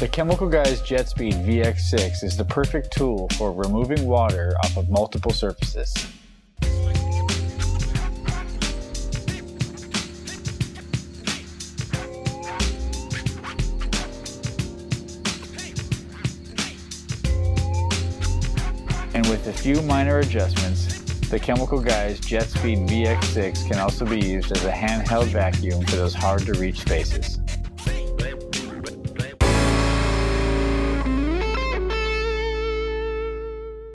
The Chemical Guys JetSpeed VX6 is the perfect tool for removing water off of multiple surfaces. And with a few minor adjustments, the Chemical Guys JetSpeed VX6 can also be used as a handheld vacuum for those hard-to-reach spaces.